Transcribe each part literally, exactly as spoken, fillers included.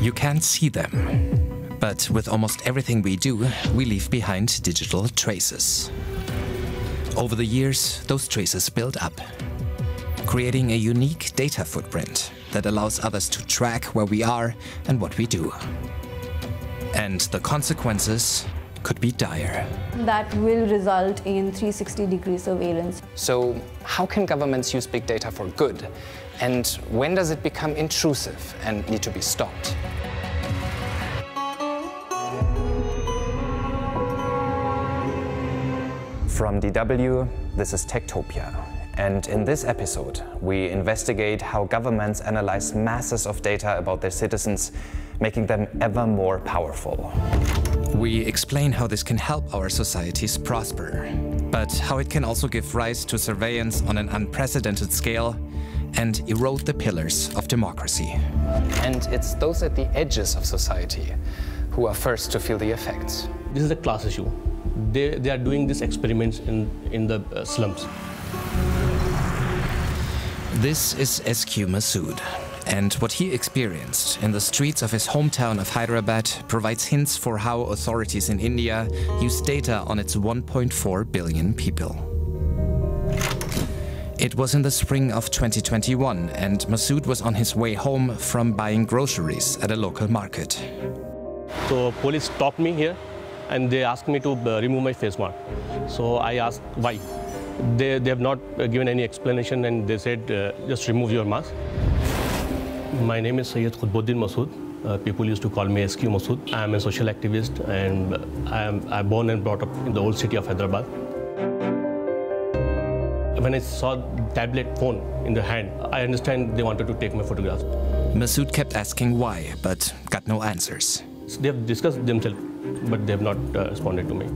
You can't see them. But with almost everything we do, we leave behind digital traces. Over the years, those traces build up, creating a unique data footprint that allows others to track where we are and what we do. And the consequences could be dire. That will result in three hundred sixty degree surveillance. So how can governments use big data for good? And when does it become intrusive and need to be stopped? From D W, this is Techtopia. And in this episode, we investigate how governments analyze masses of data about their citizens, making them ever more powerful. We explain how this can help our societies prosper, but how it can also give rise to surveillance on an unprecedented scale and erode the pillars of democracy. And it's those at the edges of society who are first to feel the effects. This is a class issue. They, they are doing these experiments in, in the uh, slums. This is S Q Masood, and what he experienced in the streets of his hometown of Hyderabad provides hints for how authorities in India use data on its one point four billion people. It was in the spring of twenty twenty-one, and Masood was on his way home from buying groceries at a local market. So police stopped me here, and they asked me to remove my face mask. So I asked why. They, they have not given any explanation, and they said, uh, just remove your mask. My name is Syed Qutbuddin Masood. Uh, people used to call me S Q Masood. I am a social activist, and I am I born and brought up in the old city of Hyderabad. When I saw tablet phone in the hand, I understand they wanted to take my photograph. Masood kept asking why, but got no answers. So they have discussed themselves, but they have not uh, responded to me.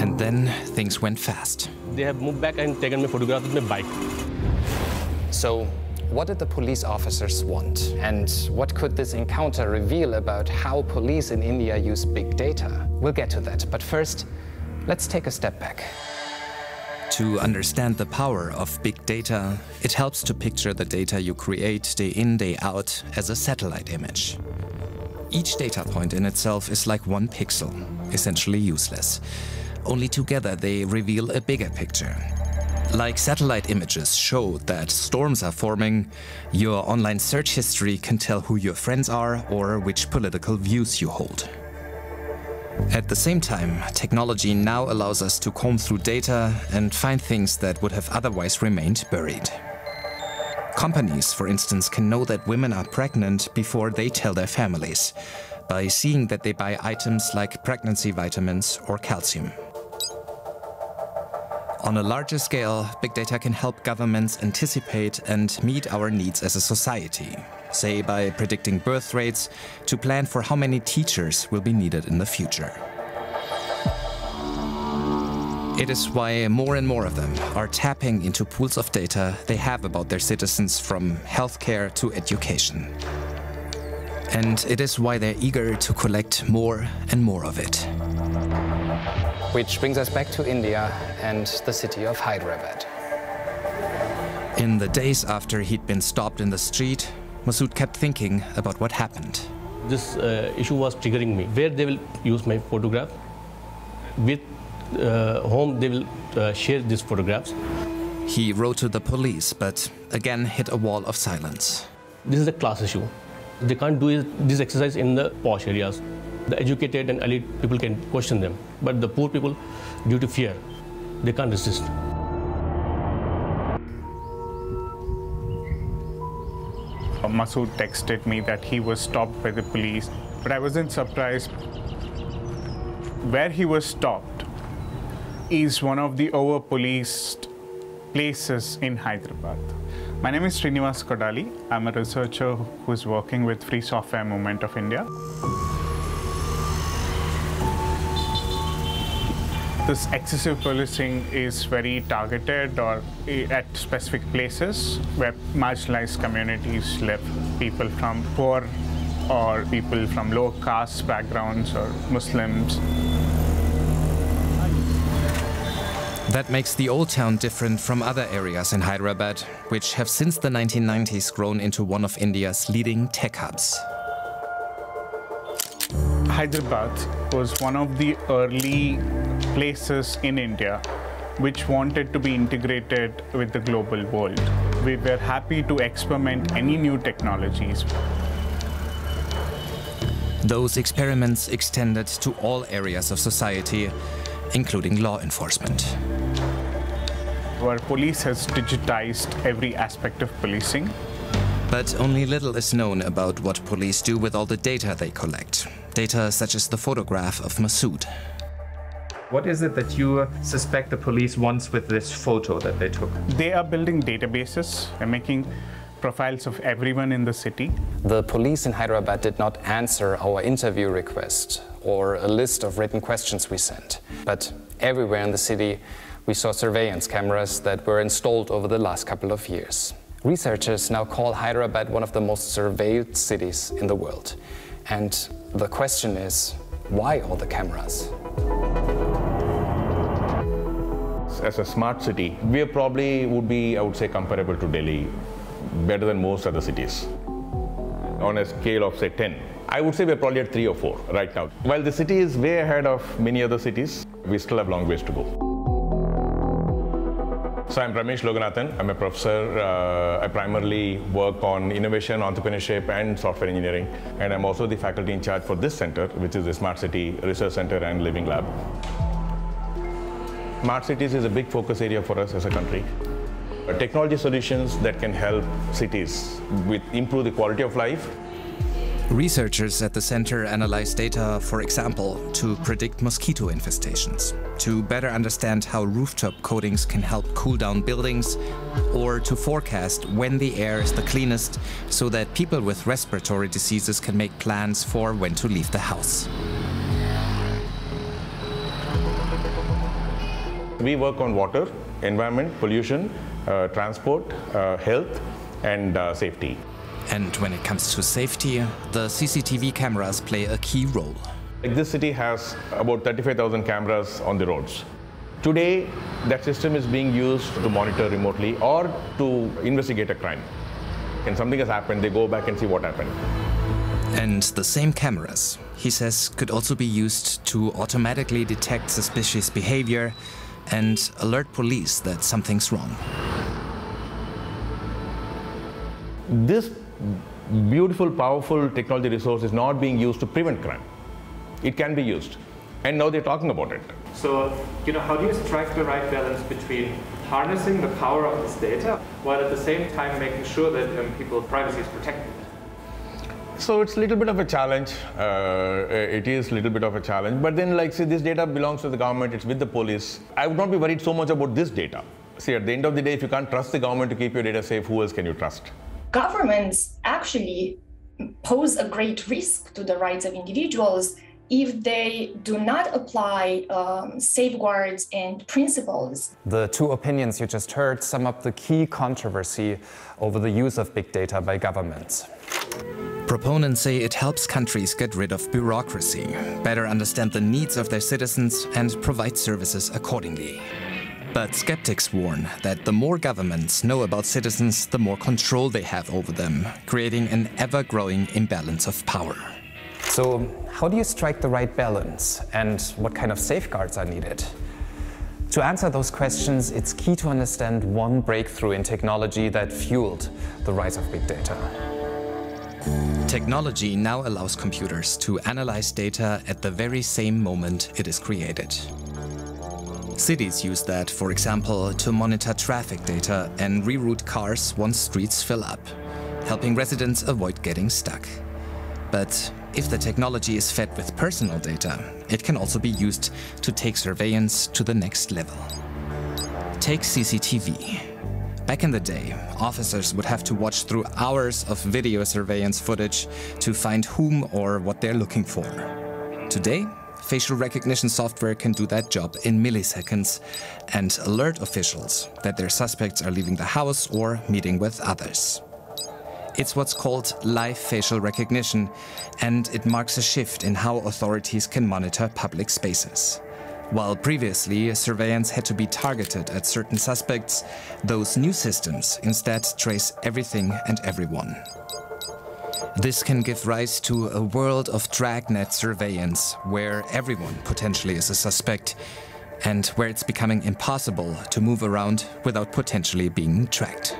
And then things went fast. They have moved back and taken my photograph with my bike. So what did the police officers want? And what could this encounter reveal about how police in India use big data? We'll get to that, but first, let's take a step back. To understand the power of big data, it helps to picture the data you create day in, day out as a satellite image. Each data point in itself is like one pixel, essentially useless. Only together they reveal a bigger picture. Like satellite images show that storms are forming, your online search history can tell who your friends are or which political views you hold. At the same time, technology now allows us to comb through data and find things that would have otherwise remained buried. Companies, for instance, can know that women are pregnant before they tell their families, by seeing that they buy items like pregnancy vitamins or calcium. On a larger scale, big data can help governments anticipate and meet our needs as a society, say by predicting birth rates to plan for how many teachers will be needed in the future. It is why more and more of them are tapping into pools of data they have about their citizens, from healthcare to education. And it is why they're eager to collect more and more of it. Which brings us back to India and the city of Hyderabad. In the days after he'd been stopped in the street, Masood kept thinking about what happened. This uh, issue was triggering me. Where they will use my photograph, with uh, whom they will uh, share these photographs. He wrote to the police, but again hit a wall of silence. This is a class issue. They can't do this exercise in the posh areas. The educated and elite people can question them, but the poor people, due to fear, they can't resist. Masood texted me that he was stopped by the police, but I wasn't surprised. Where he was stopped is one of the over-policed places in Hyderabad. My name is Srinivas Kodali. I'm a researcher who's working with Free Software Movement of India. This excessive policing is very targeted or at specific places where marginalized communities live, people from poor or people from low caste backgrounds or Muslims. That makes the old town different from other areas in Hyderabad, which have since the nineteen nineties grown into one of India's leading tech hubs. Hyderabad was one of the early places in India which wanted to be integrated with the global world. We were happy to experiment any new technologies. Those experiments extended to all areas of society, including law enforcement. Our police has digitized every aspect of policing. But only little is known about what police do with all the data they collect. Data such as the photograph of Masood. What is it that you suspect the police wants with this photo that they took? They are building databases and making profiles of everyone in the city. The police in Hyderabad did not answer our interview request or a list of written questions we sent. But everywhere in the city, we saw surveillance cameras that were installed over the last couple of years. Researchers now call Hyderabad one of the most surveilled cities in the world. And the question is, why all the cameras? As a smart city, we probably would be, I would say, comparable to Delhi, better than most other cities. On a scale of, say, ten, I would say we're probably at three or four right now. While the city is way ahead of many other cities, we still have long ways to go. So I'm Ramesh Loganathan. I'm a professor. Uh, I primarily work on innovation, entrepreneurship, and software engineering. And I'm also the faculty in charge for this center, which is the Smart City Research Center and Living Lab. Smart cities is a big focus area for us as a country. Technology solutions that can help cities with improve the quality of life. Researchers at the center analyze data, for example, to predict mosquito infestations, to better understand how rooftop coatings can help cool down buildings, or to forecast when the air is the cleanest so that people with respiratory diseases can make plans for when to leave the house. We work on water, environment, pollution, uh, transport, uh, health, and uh, safety. And when it comes to safety, the C C T V cameras play a key role. Like this city has about thirty-five thousand cameras on the roads. Today, that system is being used to monitor remotely or to investigate a crime. When something has happened, they go back and see what happened. And the same cameras, he says, could also be used to automatically detect suspicious behavior and alert police that something's wrong. This beautiful, powerful technology resource is not being used to prevent crime. It can be used. And now they're talking about it. So, you know, how do you strike the right balance between harnessing the power of this data while at the same time making sure that um, people's privacy is protected? So it's a little bit of a challenge. Uh, it is a little bit of a challenge. But then, like, see, this data belongs to the government. It's with the police. I would not be worried so much about this data. See, at the end of the day, if you can't trust the government to keep your data safe, who else can you trust? Governments actually pose a great risk to the rights of individuals if they do not apply um, safeguards and principles. The two opinions you just heard sum up the key controversy over the use of big data by governments. Proponents say it helps countries get rid of bureaucracy, better understand the needs of their citizens, and provide services accordingly. But skeptics warn that the more governments know about citizens, the more control they have over them, creating an ever-growing imbalance of power. So, how do you strike the right balance, and what kind of safeguards are needed? To answer those questions, it's key to understand one breakthrough in technology that fueled the rise of big data. Technology now allows computers to analyze data at the very same moment it is created. Cities use that, for example, to monitor traffic data and reroute cars once streets fill up, helping residents avoid getting stuck. But if the technology is fed with personal data, it can also be used to take surveillance to the next level. Take C C T V. Back in the day, officers would have to watch through hours of video surveillance footage to find whom or what they're looking for. Today, facial recognition software can do that job in milliseconds and alert officials that their suspects are leaving the house or meeting with others. It's what's called live facial recognition, and it marks a shift in how authorities can monitor public spaces. While previously surveillance had to be targeted at certain suspects, those new systems instead trace everything and everyone. This can give rise to a world of dragnet surveillance, where everyone potentially is a suspect, and where it's becoming impossible to move around without potentially being tracked.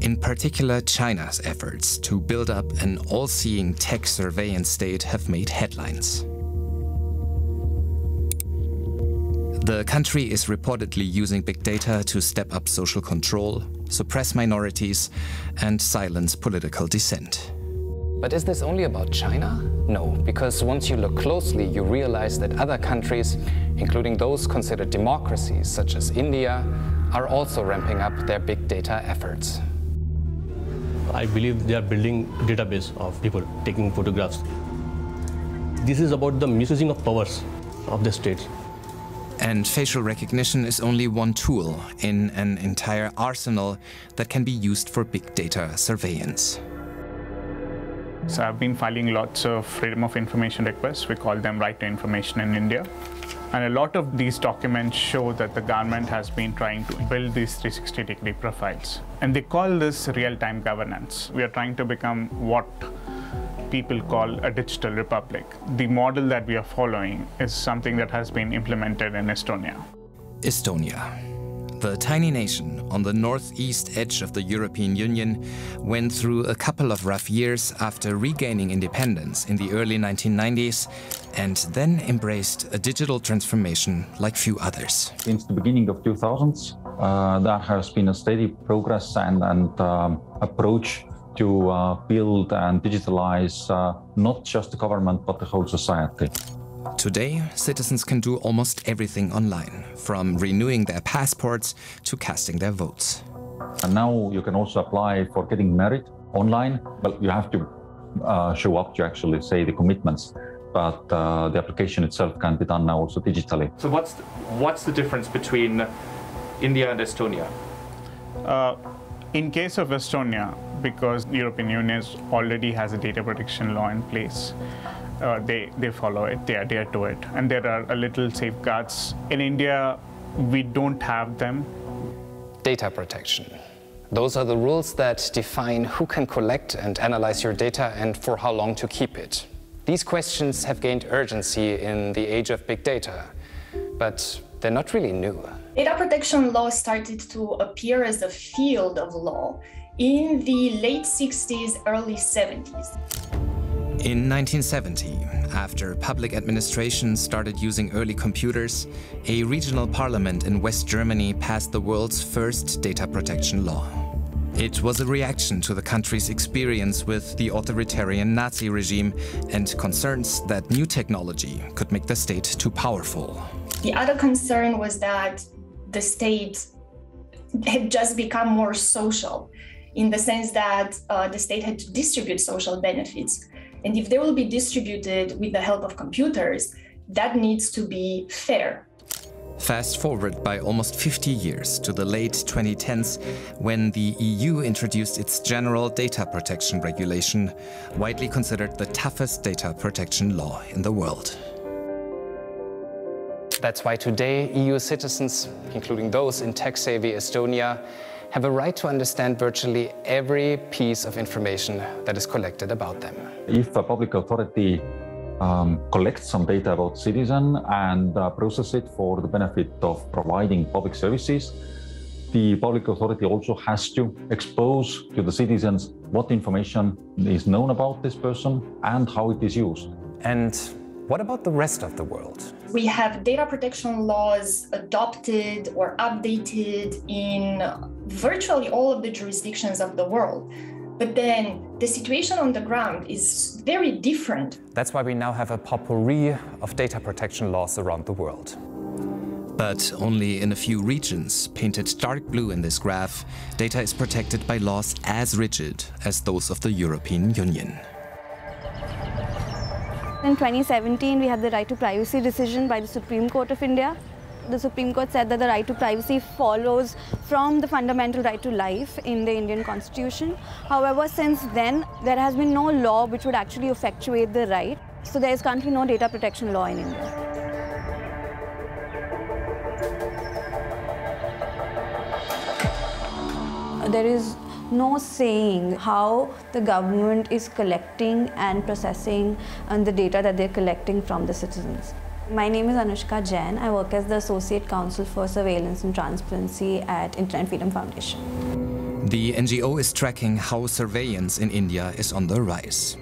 In particular, China's efforts to build up an all-seeing tech surveillance state have made headlines. The country is reportedly using big data to step up social control, suppress minorities, and silence political dissent. But is this only about China? No, because once you look closely, you realize that other countries, including those considered democracies, such as India, are also ramping up their big data efforts. I believe they are building a database of people taking photographs. This is about the misusing of powers of the state. And facial recognition is only one tool in an entire arsenal that can be used for big data surveillance. So I've been filing lots of freedom of information requests. We call them right to information in India. And a lot of these documents show that the government has been trying to build these three sixty degree profiles. And they call this real-time governance. We are trying to become what people call a digital republic. The model that we are following is something that has been implemented in Estonia. Estonia, the tiny nation on the northeast edge of the European Union, went through a couple of rough years after regaining independence in the early nineteen nineties and then embraced a digital transformation like few others. Since the beginning of two thousands, uh, there has been a steady progress and, and um, approach to uh, build and digitalize uh, not just the government, but the whole society. Today, citizens can do almost everything online, from renewing their passports to casting their votes. And now you can also apply for getting married online, but you have to uh, show up to actually say the commitments. But uh, the application itself can be done now also digitally. So what's the, what's the difference between India and Estonia? Uh, in case of Estonia, because the European Union already has a data protection law in place. Uh, they, they follow it, they adhere to it. And there are a little safeguards. In India, we don't have them. Data protection. Those are the rules that define who can collect and analyze your data and for how long to keep it. These questions have gained urgency in the age of big data, but they're not really new. Data protection law started to appear as a field of law in the late sixties, early seventies. In nineteen seventy, after public administration started using early computers, a regional parliament in West Germany passed the world's first data protection law. It was a reaction to the country's experience with the authoritarian Nazi regime and concerns that new technology could make the state too powerful. The other concern was that the state had just become more social, in the sense that uh, the state had to distribute social benefits. And if they will be distributed with the help of computers, that needs to be fair. Fast forward by almost fifty years to the late twenty tens, when the E U introduced its General Data Protection Regulation, widely considered the toughest data protection law in the world. That's why today E U citizens, including those in tech-savvy Estonia, have a right to understand virtually every piece of information that is collected about them. If a public authority um, collects some data about citizen and uh, processes it for the benefit of providing public services, the public authority also has to expose to the citizens what information is known about this person and how it is used. And what about the rest of the world? We have data protection laws adopted or updated in virtually all of the jurisdictions of the world. But then the situation on the ground is very different. That's why we now have a potpourri of data protection laws around the world. But only in a few regions, painted dark blue in this graph, data is protected by laws as rigid as those of the European Union. In twenty seventeen, we had the right to privacy decision by the Supreme Court of India. The Supreme Court said that the right to privacy follows from the fundamental right to life in the Indian Constitution. However, since then, there has been no law which would actually effectuate the right. So there is currently no data protection law in India. There is no saying how the government is collecting and processing and the data that they're collecting from the citizens. My name is Anushka Jain. I work as the Associate Counsel for Surveillance and Transparency at Internet Freedom Foundation. The N G O is tracking how surveillance in India is on the rise.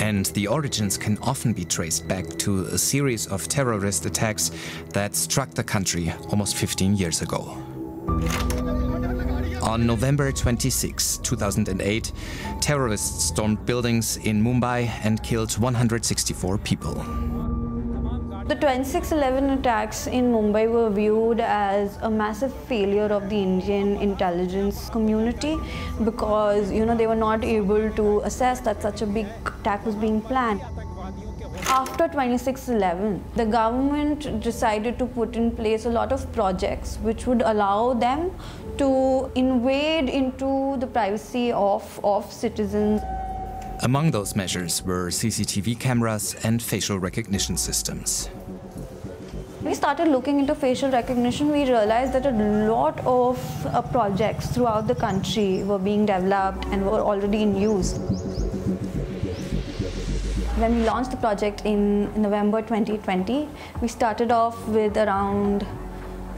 And the origins can often be traced back to a series of terrorist attacks that struck the country almost fifteen years ago. On November twenty-sixth, two thousand eight, terrorists stormed buildings in Mumbai and killed one hundred sixty-four people. The twenty-six eleven attacks in Mumbai were viewed as a massive failure of the Indian intelligence community because, you know, they were not able to assess that such a big attack was being planned. After twenty-six eleven, the government decided to put in place a lot of projects which would allow them to invade into the privacy of, of citizens. Among those measures were C C T V cameras and facial recognition systems. We started looking into facial recognition. We realized that a lot of uh, projects throughout the country were being developed and were already in use. When we launched the project in November twenty twenty, we started off with around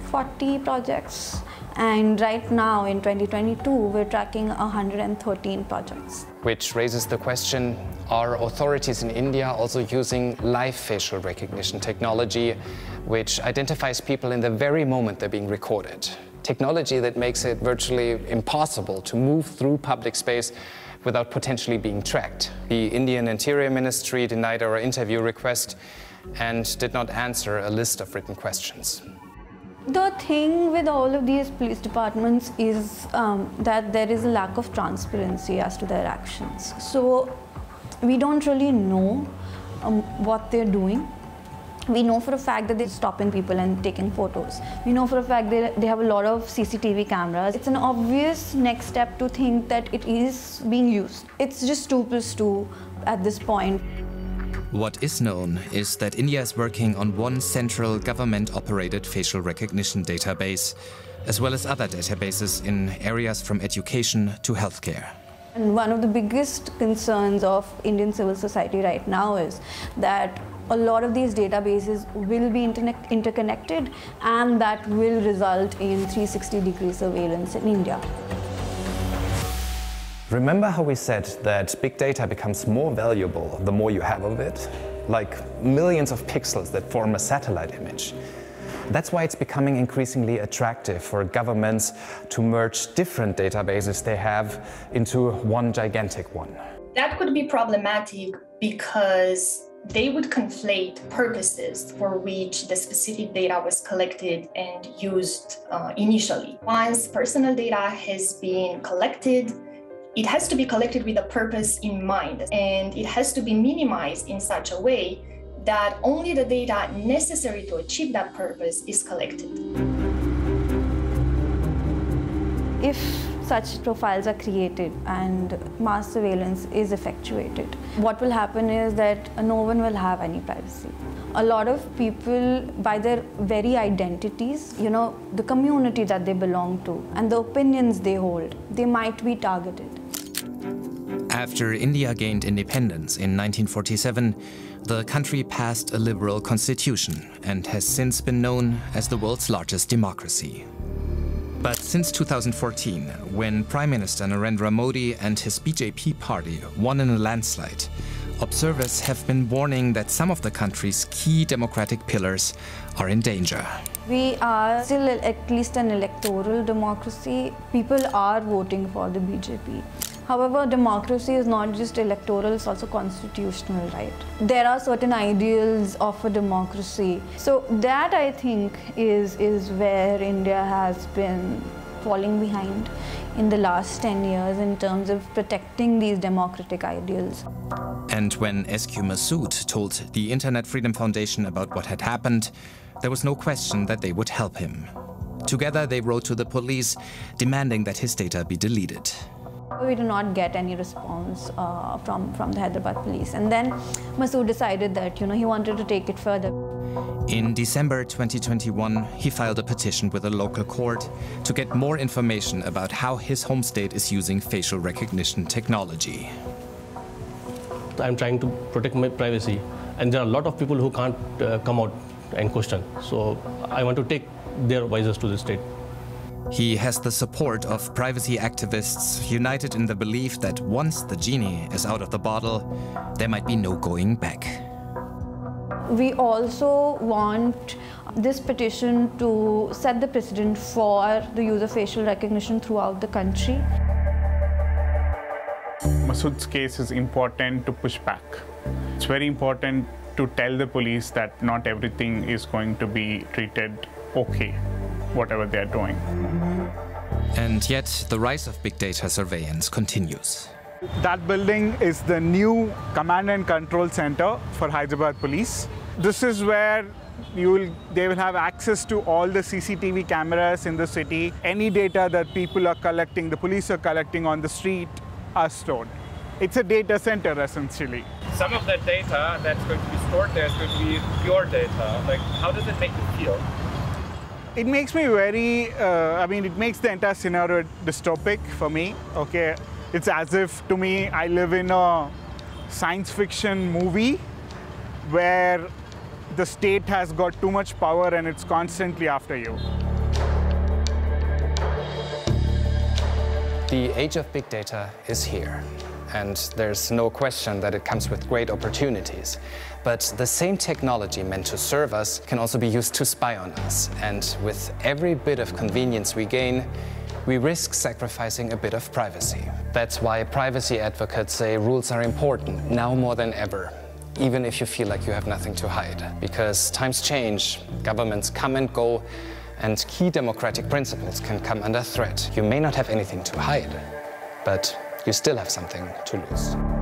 forty projects. And right now, in twenty twenty-two, we're tracking one hundred thirteen projects. Which raises the question, are authorities in India also using live facial recognition technology, which identifies people in the very moment they're being recorded? Technology that makes it virtually impossible to move through public space without potentially being tracked. The Indian Interior Ministry denied our interview request and did not answer a list of written questions. The thing with all of these police departments is um, that there is a lack of transparency as to their actions. So we don't really know um, what they're doing. We know for a fact that they're stopping people and taking photos. We know for a fact that they have a lot of C C T V cameras. It's an obvious next step to think that it is being used. It's just two plus two at this point. What is known is that India is working on one central government-operated facial recognition database, as well as other databases in areas from education to healthcare. And one of the biggest concerns of Indian civil society right now is that a lot of these databases will be interconnected, and that will result in three hundred sixty degree surveillance in India. Remember how we said that big data becomes more valuable the more you have of it? Like millions of pixels that form a satellite image. That's why it's becoming increasingly attractive for governments to merge different databases they have into one gigantic one. That could be problematic because they would conflate purposes for which the specific data was collected and used uh, initially. Once personal data has been collected, it has to be collected with a purpose in mind, and it has to be minimized in such a way that only the data necessary to achieve that purpose is collected. If such profiles are created and mass surveillance is effectuated, what will happen is that no one will have any privacy. A lot of people, by their very identities, you know, the community that they belong to and the opinions they hold, they might be targeted. After India gained independence in nineteen forty-seven, the country passed a liberal constitution and has since been known as the world's largest democracy. But since two thousand fourteen, when Prime Minister Narendra Modi and his B J P party won in a landslide, observers have been warning that some of the country's key democratic pillars are in danger. We are still at least an electoral democracy. People are voting for the B J P. However, democracy is not just electoral, it's also constitutional right. There are certain ideals of a democracy. So that, I think, is, is where India has been falling behind in the last ten years in terms of protecting these democratic ideals. And when S Q Masood told the Internet Freedom Foundation about what had happened, there was no question that they would help him. Together, they wrote to the police, demanding that his data be deleted. We did not get any response uh, from, from the Hyderabad police. And then Masood decided that, you know, he wanted to take it further. In December twenty twenty-one, he filed a petition with a local court to get more information about how his home state is using facial recognition technology. I'm trying to protect my privacy, and there are a lot of people who can't uh, come out and question. So I want to take their voices to the state. He has the support of privacy activists united in the belief that once the genie is out of the bottle, there might be no going back. We also want this petition to set the precedent for the use of facial recognition throughout the country. Masood's case is important to push back. It's very important to tell the police that not everything is going to be treated okay, whatever they are doing. And yet, the rise of big data surveillance continues. That building is the new command and control center for Hyderabad police. This is where you will, they will have access to all the C C T V cameras in the city. Any data that people are collecting, the police are collecting on the street, are stored. It's a data center, essentially. Some of that data that's going to be stored there is going to be pure data. Like, how does it make you feel? It makes me very, uh, I mean, it makes the entire scenario dystopic for me, okay? It's as if, to me, I live in a science fiction movie where the state has got too much power and it's constantly after you. The age of big data is here, and there's no question that it comes with great opportunities. But the same technology meant to serve us can also be used to spy on us. And with every bit of convenience we gain, we risk sacrificing a bit of privacy. That's why privacy advocates say rules are important, now more than ever, even if you feel like you have nothing to hide. Because times change, governments come and go, and key democratic principles can come under threat. You may not have anything to hide, but you still have something to lose.